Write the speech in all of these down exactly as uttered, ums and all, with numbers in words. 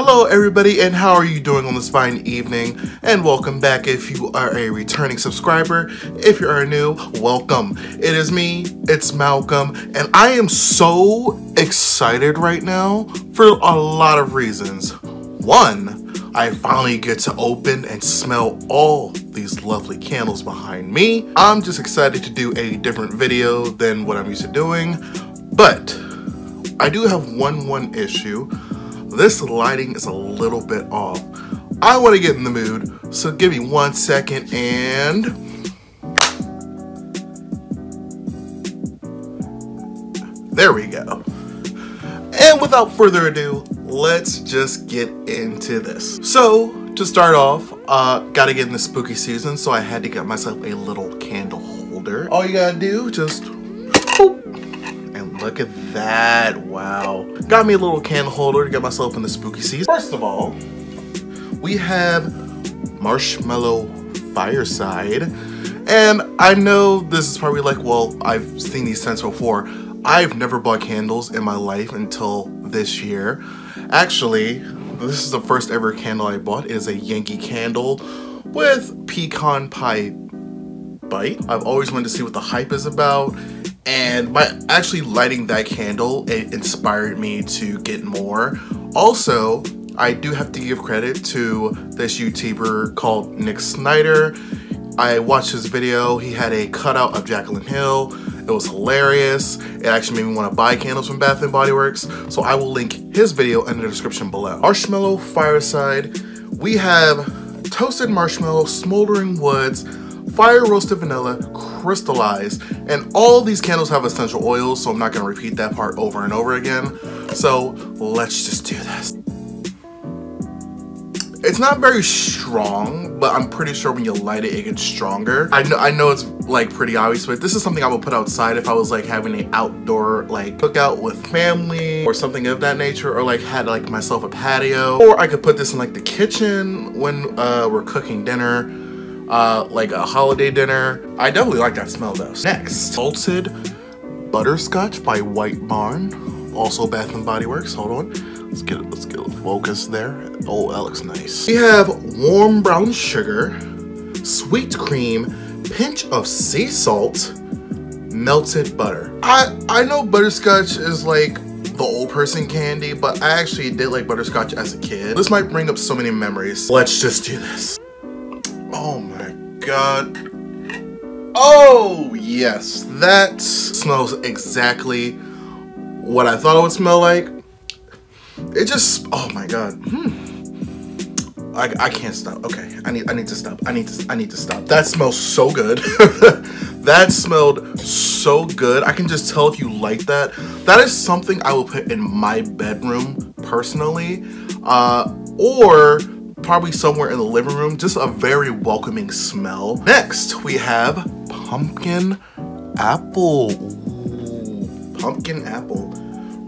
Hello everybody, and how are you doing on this fine evening? And welcome back if you are a returning subscriber. If you are new, welcome. It is me, it's Malcolm, and I am so excited right now for a lot of reasons. One, I finally get to open and smell all these lovely candles behind me. I'm just excited to do a different video than what I'm used to doing, but I do have one one issue. This lighting is a little bit off. I want to get in the mood, so give me one second and... there we go. And without further ado, let's just get into this. So, to start off, uh, gotta get in the spooky season, so I had to get myself a little candle holder. All you gotta do, just... look at that, wow. Got me a little candle holder to get myself in the spooky season. First of all, we have Marshmallow Fireside. And I know this is probably like, well, I've seen these scents before. I've never bought candles in my life until this year. Actually, this is the first ever candle I bought. It is a Yankee Candle with pecan pie bite. I've always wanted to see what the hype is about. And by actually lighting that candle, it inspired me to get more. Also, I do have to give credit to this YouTuber called Nick Snyder. I watched his video. He had a cutout of Jaclyn Hill. It was hilarious. It actually made me want to buy candles from Bath and Body Works. So I will link his video in the description below. Marshmallow Fireside. We have toasted marshmallow, smoldering woods, fire roasted vanilla, crystallized, and all these candles have essential oils, so I'm not going to repeat that part over and over again. So let's just do this. It's not very strong, but I'm pretty sure when you light it, it gets stronger. I know, I know it's like pretty obvious, but this is something I would put outside if I was like having an outdoor like cookout with family or something of that nature, or like had like myself a patio, or I could put this in like the kitchen when uh, we're cooking dinner. Uh, like a holiday dinner. I definitely like that smell though. Next, Salted Butterscotch by White Barn, also Bath and Body Works. Hold on, let's get it, let's get it focused there. Oh, that looks nice. We have warm brown sugar, sweet cream, pinch of sea salt, melted butter. I I know butterscotch is like the old person candy, but I actually did like butterscotch as a kid. This might bring up so many memories. Let's just do this. Oh my god. Oh yes, that smells exactly what I thought it would smell like. It just, oh my god. Hmm. I, I can't stop. Okay, I need I need to stop. I need to I need to stop. That smells so good. That smelled so good. I can just tell if you like that. That is something I will put in my bedroom personally. Uh or probably somewhere in the living room. Just a very welcoming smell. Next, we have pumpkin apple. Ooh, pumpkin apple.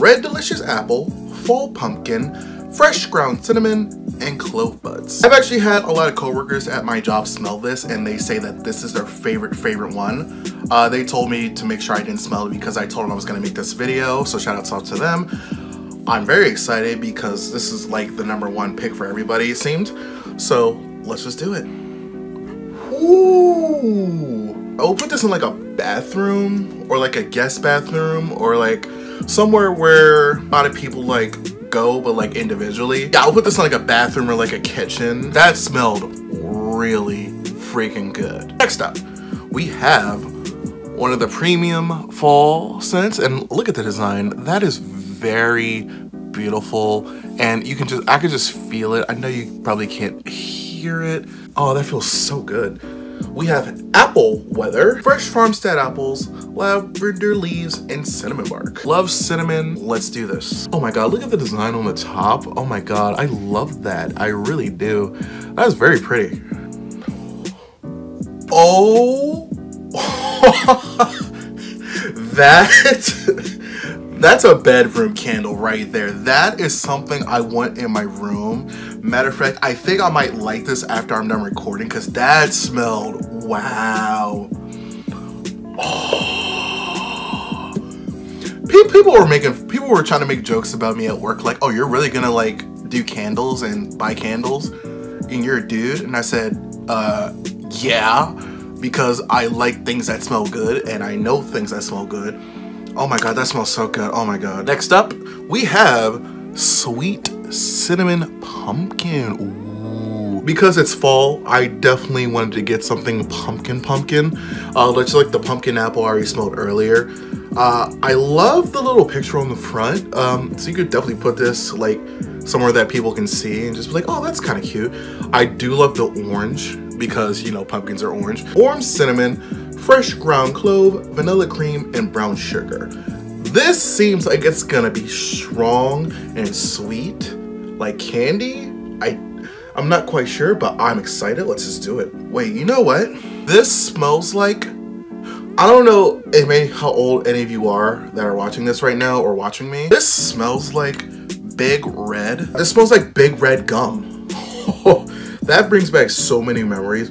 Red delicious apple, fall pumpkin, fresh ground cinnamon, and clove buds. I've actually had a lot of coworkers at my job smell this, and they say that this is their favorite, favorite one. Uh, they told me to make sure I didn't smell it because I told them I was gonna make this video, so shout out to them. I'm very excited because this is like the number one pick for everybody, it seemed. So let's just do it. Ooh! I will put this in like a bathroom or like a guest bathroom or like somewhere where a lot of people like go, but like individually. Yeah, I'll put this in like a bathroom or like a kitchen. That smelled really freaking good. Next up, we have one of the premium fall scents, and look at the design. That is very beautiful, and you can just, I could just feel it. I know you probably can't hear it. Oh, that feels so good. We have apple weather, fresh farmstead apples, lavender leaves, and cinnamon bark. Love cinnamon. Let's do this. Oh my god, look at the design on the top. Oh my god, I love that. I really do. That is very pretty. Oh, that. That's a bedroom candle right there. That is something I want in my room. Matter of fact, I think I might light this after I'm done recording because that smelled, wow. Oh. People were making, people were trying to make jokes about me at work, like, oh, you're really gonna like do candles and buy candles and you're a dude? And I said, uh, yeah, because I like things that smell good and I know things that smell good. Oh my God, that smells so good. Oh my God. Next up, we have sweet cinnamon pumpkin. Ooh. Because it's fall, I definitely wanted to get something pumpkin pumpkin. Uh, just like the pumpkin apple I already smelled earlier. Uh, I love the little picture on the front, um, so you could definitely put this like somewhere that people can see and just be like, oh, that's kind of cute. I do love the orange because, you know, pumpkins are orange. Orange, cinnamon, fresh ground clove, vanilla cream, and brown sugar. This seems like it's gonna be strong and sweet, like candy. I, I'm not quite sure, but I'm excited. Let's just do it. Wait, you know what? This smells like, I don't know maybe how old any of you are that are watching this right now or watching me. This smells like Big Red. This smells like Big Red gum. Oh, that brings back so many memories.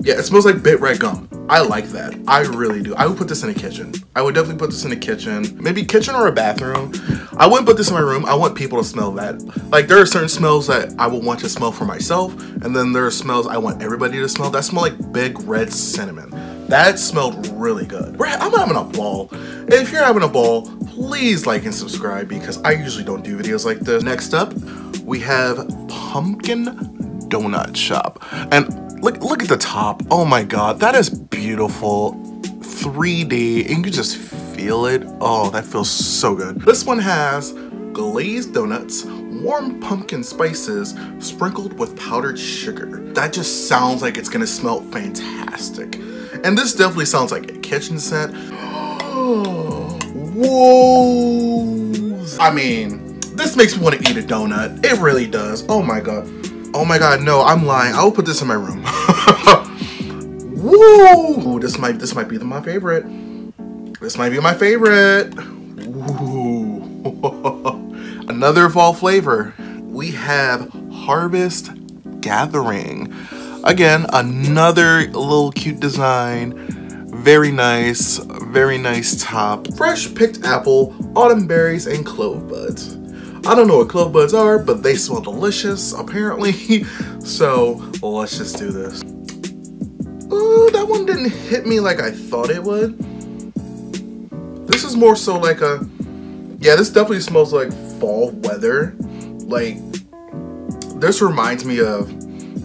Yeah, it smells like Big Red gum. I like that. I really do. I would put this in a kitchen. I would definitely put this in a kitchen. Maybe kitchen or a bathroom. I wouldn't put this in my room. I want people to smell that. Like, there are certain smells that I would want to smell for myself, and then there are smells I want everybody to smell. That smell like Big Red cinnamon. That smelled really good. We're, I'm having a ball. If you're having a ball, please like and subscribe because I usually don't do videos like this. Next up, we have Pumpkin Donut Shop. And Look, look at the top. Oh my God, that is beautiful. three D, and you can just feel it. Oh, that feels so good. This one has glazed donuts, warm pumpkin spices, sprinkled with powdered sugar. That just sounds like it's gonna smell fantastic. And this definitely sounds like a kitchen set. Whoa. I mean, this makes me wanna eat a donut. It really does. Oh my God. Oh my God, no, I'm lying. I will put this in my room. Woo! Ooh, this might this might be my favorite. This might be my favorite. Ooh. Another fall flavor. We have Harvest Gathering. Again, another little cute design. Very nice, very nice top. Fresh picked apple, autumn berries, and clove buds. I don't know what clove buds are, but they smell delicious, apparently. So let's just do this. Ooh, that one didn't hit me like I thought it would. This is more so like a, yeah, this definitely smells like fall weather. Like, this reminds me of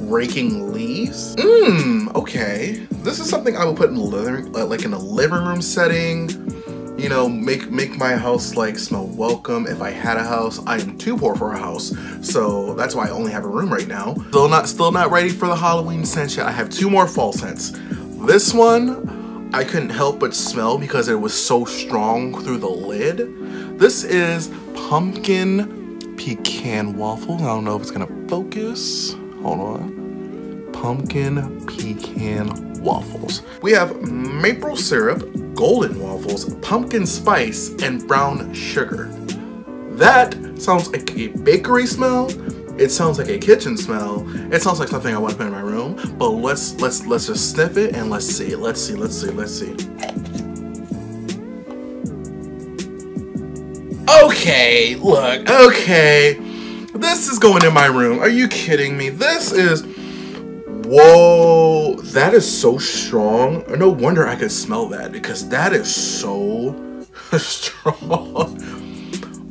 raking leaves. Mmm, okay. This is something I would put in the living, like in a living room setting. You know, make make my house like smell welcome. If I had a house, I am too poor for a house, so that's why I only have a room right now. Still not, still not ready for the Halloween scent yet. I have two more fall scents. This one, I couldn't help but smell because it was so strong through the lid. This is pumpkin pecan waffle. I don't know if it's gonna focus. Hold on, pumpkin pecan waffles. We have maple syrup, golden waffles, pumpkin spice, and brown sugar. That sounds like a bakery smell. It sounds like a kitchen smell. It sounds like something I want to put in my room. But let's let's let's just sniff it and let's see. Let's see. Let's see. Let's see. Okay, look. Okay, this is going in my room. Are you kidding me? This is. Whoa, that is so strong. No wonder I could smell that because that is so strong.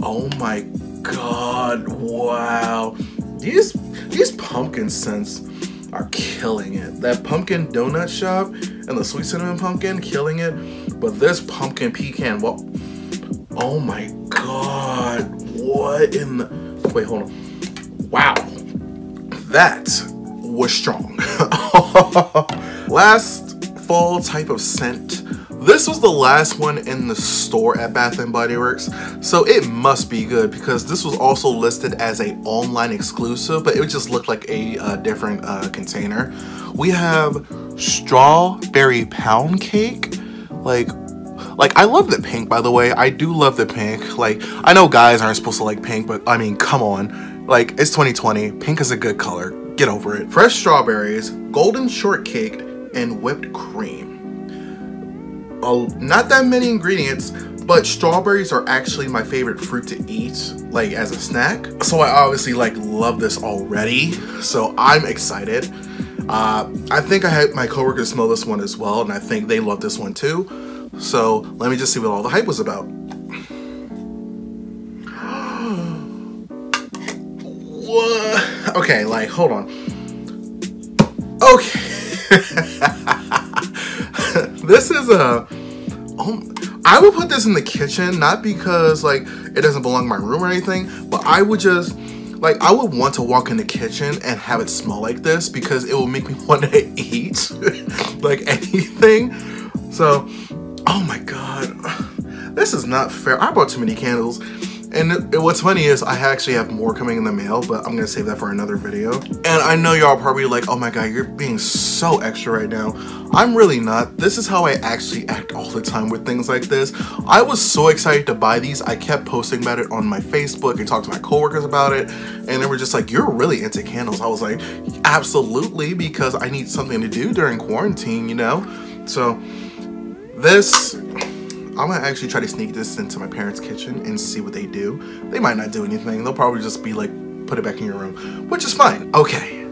Oh my God, wow. These, these pumpkin scents are killing it. That pumpkin donut shop and the sweet cinnamon pumpkin, killing it. But this pumpkin pecan, well, oh my God, what in the, wait, hold on. Wow, that's, was strong. Last fall type of scent. This was the last one in the store at Bath and Body Works, so it must be good because this was also listed as a online exclusive, but it just looked like a uh, different uh, container. We have strawberry pound cake. Like, like I love the pink, by the way. I do love the pink. Like, I know guys aren't supposed to like pink, but I mean, come on. Like, it's twenty twenty. Pink is a good color. Get over it. Fresh strawberries, golden shortcake, and whipped cream. Oh, not that many ingredients, But strawberries are actually my favorite fruit to eat, like as a snack. So I obviously like love this already. So I'm excited. Uh, I think I had my coworkers smell this one as well, and I think they love this one too. So let me just see what all the hype was about. What? Okay, like hold on. Okay. This is a. Oh, I would put this in the kitchen, not because like it doesn't belong in my room or anything, but I would just like I would want to walk in the kitchen and have it smell like this because it will make me want to eat like anything. So, oh my god, this is not fair. I bought too many candles, and it, it, what's funny is I actually have more coming in the mail, but I'm gonna save that for another video. And I know y'all probably like, oh my god, you're being so extra right now. I'm really not. This is how I actually act all the time with things like this. I was so excited to buy these. I kept posting about it on my Facebook and talked to my coworkers about it. And they were just like, you're really into candles. I was like, absolutely, because I need something to do during quarantine, you know? So this, I'm gonna actually try to sneak this into my parents' kitchen and see what they do. They might not do anything. They'll probably just be like, put it back in your room, which is fine. Okay,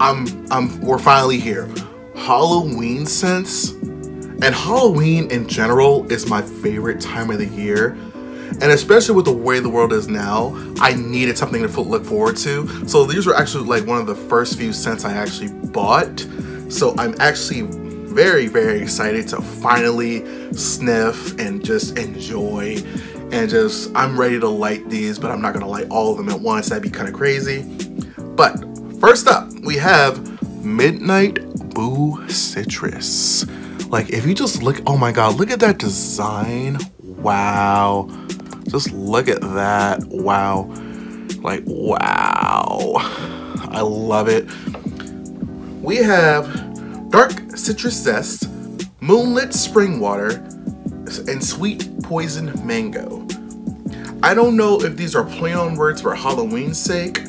I'm, I'm, we're finally here. Halloween scents, and Halloween in general is my favorite time of the year, and especially with the way the world is now, I needed something to look forward to. So these were actually like one of the first few scents I actually bought, so I'm actually very very excited to finally sniff and just enjoy, and just I'm ready to light these, but I'm not gonna light all of them at once, that'd be kind of crazy. But first up we have Midnight Boo Citrus. Like if you just look, oh my god, look at that design. Wow, just look at that. Wow, like wow, I love it. We have Dark Citrus Zest, Moonlit Spring Water, and Sweet Poison Mango. I don't know if these are play on words for Halloween's sake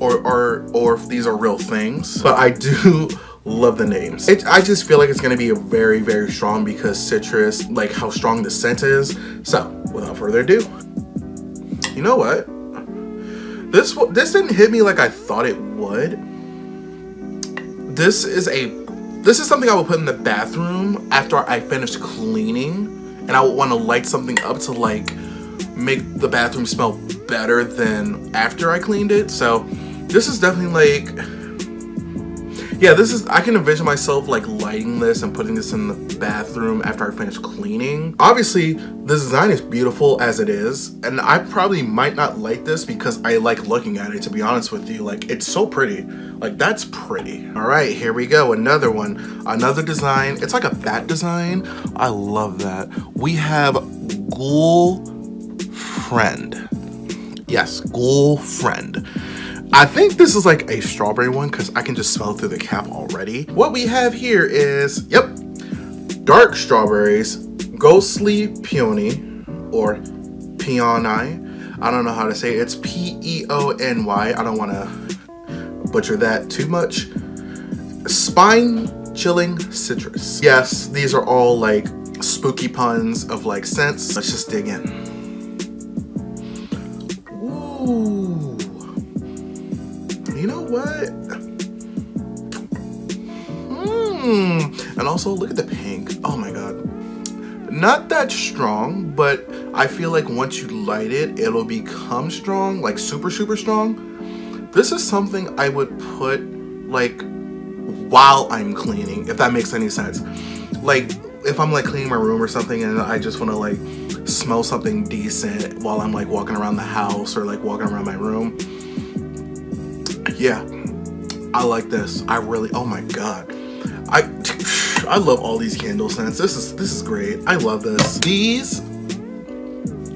or or or if these are real things, but I do love the names. It, I just feel like it's gonna be a very, very strong because citrus, like how strong the scent is. So without further ado, you know what? This, this didn't hit me like I thought it would. This is a, this is something I would put in the bathroom after I finish cleaning, and I would wanna light something up to like make the bathroom smell better than after I cleaned it. So this is definitely like, yeah, this is, I can envision myself like lighting this and putting this in the bathroom after I finish cleaning. Obviously, this design is beautiful as it is, and I probably might not like this because I like looking at it, to be honest with you. Like, it's so pretty. Like, that's pretty. All right, here we go. Another one. Another design. It's like a bat design. I love that. We have Ghoul Friend. Yes, Ghoul Friend. I think this is like a strawberry one because I can just smell through the cap already. What we have here is, yep, Dark Strawberries, Ghostly Peony, or Peony. I don't know how to say it. It's P E O N Y. I don't want to butcher that too much. Spine Chilling Citrus. Yes, these are all like spooky puns of like scents. Let's just dig in. What? Mm. And also look at the pink. Oh my god. Not that strong, but I feel like once you light it, it'll become strong, like super, super strong. This is something I would put like while I'm cleaning, if that makes any sense. Like if I'm like cleaning my room or something and I just want to like smell something decent while I'm like walking around the house or like walking around my room. Yeah, I like this. I really, oh my god, I I love all these candle scents. This is this is great. I love this. These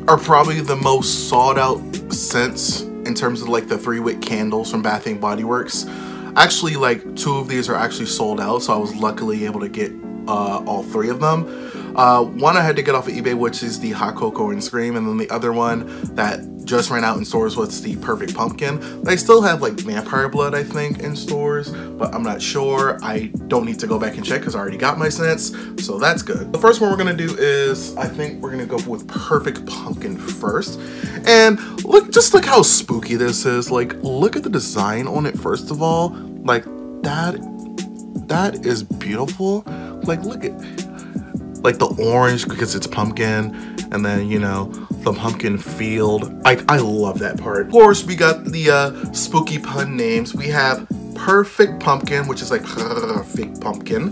are probably the most sought out scents in terms of like the three wick candles from Bath and Body Works. Actually, like two of these are actually sold out, so I was luckily able to get uh, all three of them. Uh, one I had to get off of eBay, which is the Hot Cocoa and Scream, and then the other one that just ran out in stores was the Perfect Pumpkin. They still have like Vampire Blood, I think, in stores, but I'm not sure. I don't need to go back and check because I already got my scents, so that's good. The first one we're gonna do is, I think we're gonna go with Perfect Pumpkin first. And look, just look how spooky this is. Like, look at the design on it first of all. Like, that, that is beautiful. Like, look at, like the orange because it's pumpkin, and then, you know, the pumpkin field. I, I love that part. Of course, we got the uh, spooky pun names. We have Perfect Pumpkin, which is like Perfect Pumpkin,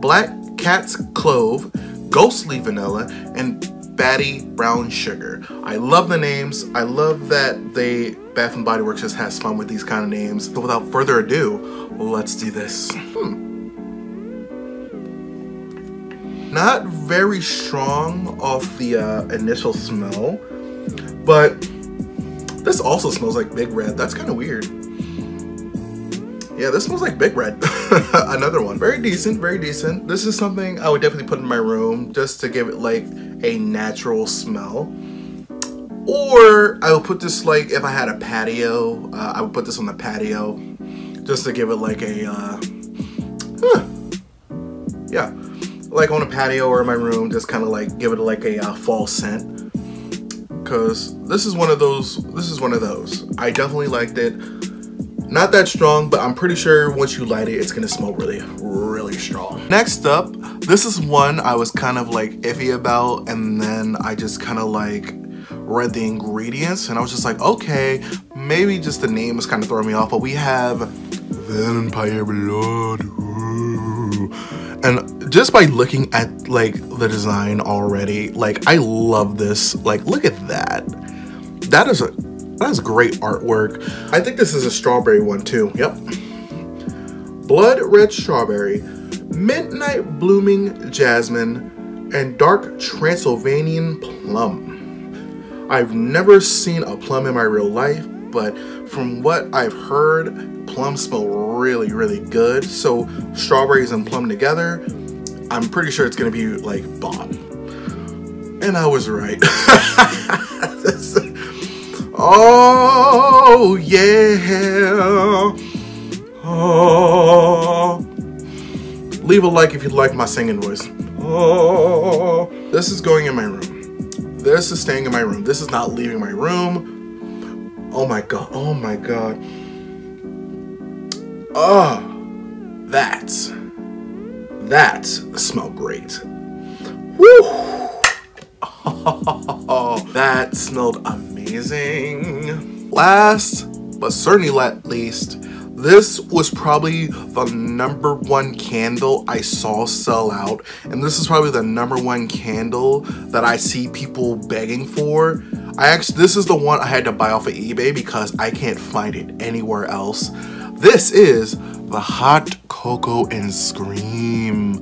Black Cat's Clove, Ghostly Vanilla, and Batty Brown Sugar. I love the names. I love that they, Bath and Body Works just has fun with these kind of names. So without further ado, let's do this. Hmm. Not very strong off the uh, initial smell, but this also smells like Big Red. That's kind of weird. Yeah, this smells like Big Red. Another one. Very decent, very decent. This is something I would definitely put in my room just to give it like a natural smell. Or I would put this like, if I had a patio, uh, I would put this on the patio just to give it like a, uh, huh. yeah. Like on a patio or in my room, just kind of like give it like a uh, fall scent, because this is one of those this is one of those I definitely liked it. Not that strong, but I'm pretty sure once you light it, it's gonna smell really, really strong. Next up, this is one I was kind of like iffy about, and then I just kind of like read the ingredients and I was just like, okay, maybe just the name was kind of throwing me off. But we have Vampire Blood. And just by looking at like the design already, like I love this. Like, look at that. That is a that is great artwork. I think this is a strawberry one too. Yep. Blood Red Strawberry, Midnight Blooming Jasmine, and Dark Transylvanian Plum. I've never seen a plum in my real life, but from what I've heard, plums smell really, really good. So strawberries and plum together, I'm pretty sure it's gonna be like bomb. And I was right. Oh yeah. Oh. Leave a like if you like my singing voice. Oh. This is going in my room. This is staying in my room. This is not leaving my room. Oh my god, oh my god. Oh, that, that smelled great. Woo! Oh, that smelled amazing. Last, but certainly not least, this was probably the number one candle I saw sell out. And this is probably the number one candle that I see people begging for. I actually, this is the one I had to buy off of eBay because I can't find it anywhere else. This is the Hot Cocoa and Scream.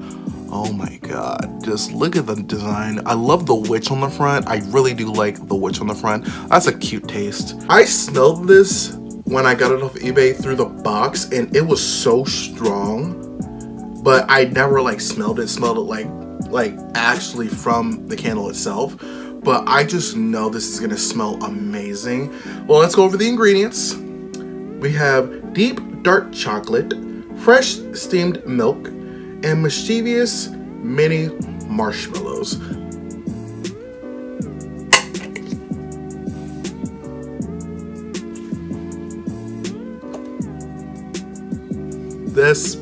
Oh my god, just look at the design. I love the witch on the front. I really do like the witch on the front. That's a cute taste. I smelled this when I got it off eBay through the box, and it was so strong, but I never like smelled it, smelled it like, like actually from the candle itself. But I just know this is gonna smell amazing. Well, let's go over the ingredients. We have deep dark chocolate, fresh steamed milk, and mischievous mini marshmallows. This,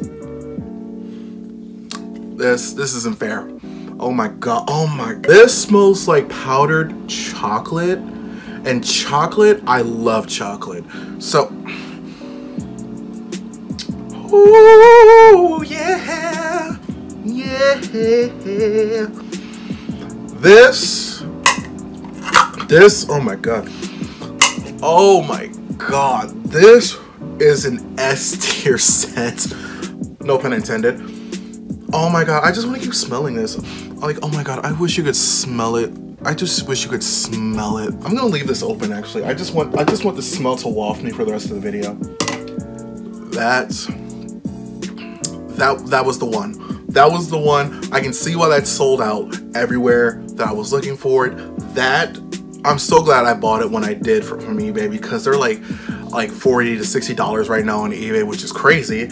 this, this isn't fair. Oh my god, oh my god. This smells like powdered chocolate, and chocolate, I love chocolate. So, oh yeah, yeah. This, this, oh my god. Oh my god, this is an S tier scent. No pun intended. Oh my god, I just want to keep smelling this. Like, oh my god, I wish you could smell it. I just wish you could smell it. I'm gonna leave this open actually. I just want I just want the smell to waft me for the rest of the video. That, that, that was the one. That was the one. I can see why that sold out everywhere that I was looking for it. That I'm so glad I bought it when I did from, from eBay, because they're like like forty to sixty dollars right now on eBay, which is crazy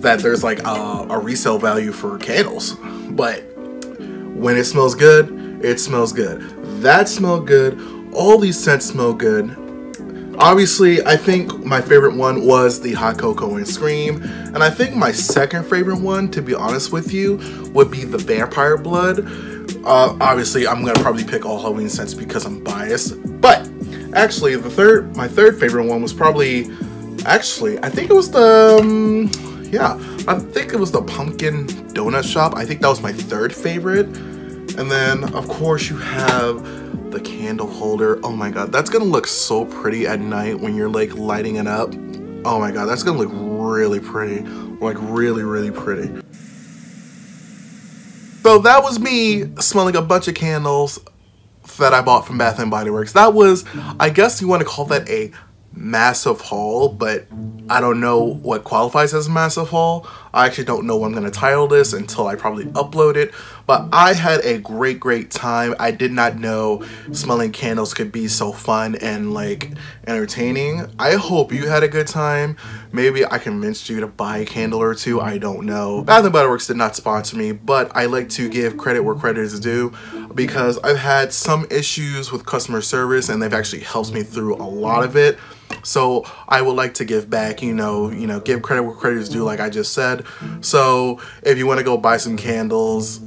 that there's like a, a resale value for candles. But when it smells good, it smells good. That smelled good. All these scents smell good. Obviously, I think my favorite one was the Hot Cocoa and Scream, and I think my second favorite one, to be honest with you, would be the Vampire Blood. Uh, obviously, I'm gonna probably pick all Halloween scents because I'm biased, but actually, the third, my third favorite one was probably, actually, I think it was the, um, yeah, I think it was the Pumpkin Donut Shop. I think that was my third favorite, and then of course you have the candle holder. Oh my god, that's gonna look so pretty at night when you're like lighting it up. Oh my god, that's gonna look really pretty, like really really pretty. So that was me smelling a bunch of candles that I bought from Bath and Body Works. That was, I guess you want to call that a massive haul, but I don't know what qualifies as a massive haul. I actually don't know what I'm going to title this until I probably upload it, but I had a great great time. I did not know smelling candles could be so fun and like entertaining. I hope you had a good time. Maybe I convinced you to buy a candle or two, I don't know. Bath and Body Works did not sponsor me, but I like to give credit where credit is due, because I've had some issues with customer service and they've actually helped me through a lot of it. So I would like to give back, you know, you know, give credit where credit is due, like I just said. So if you want to go buy some candles,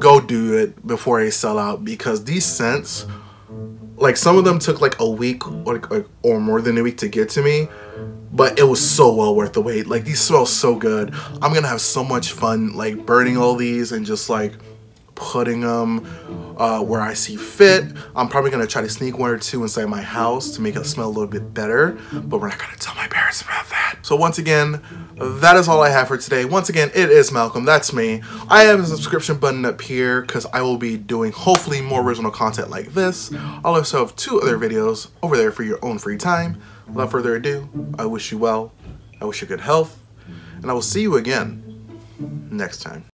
go do it before they sell out, because these scents, like some of them took like a week or, or more than a week to get to me, but it was so well worth the wait. Like these smell so good. I'm gonna have so much fun like burning all these and just like putting them uh, where I see fit. I'm probably gonna try to sneak one or two inside my house to make it smell a little bit better, but we're not gonna tell my parents about that. So once again, that is all I have for today. Once again, it is Malcolm, that's me. I have a subscription button up here because I will be doing hopefully more original content like this. I'll also have two other videos over there for your own free time. Without further ado, I wish you well, I wish you good health, and I will see you again next time.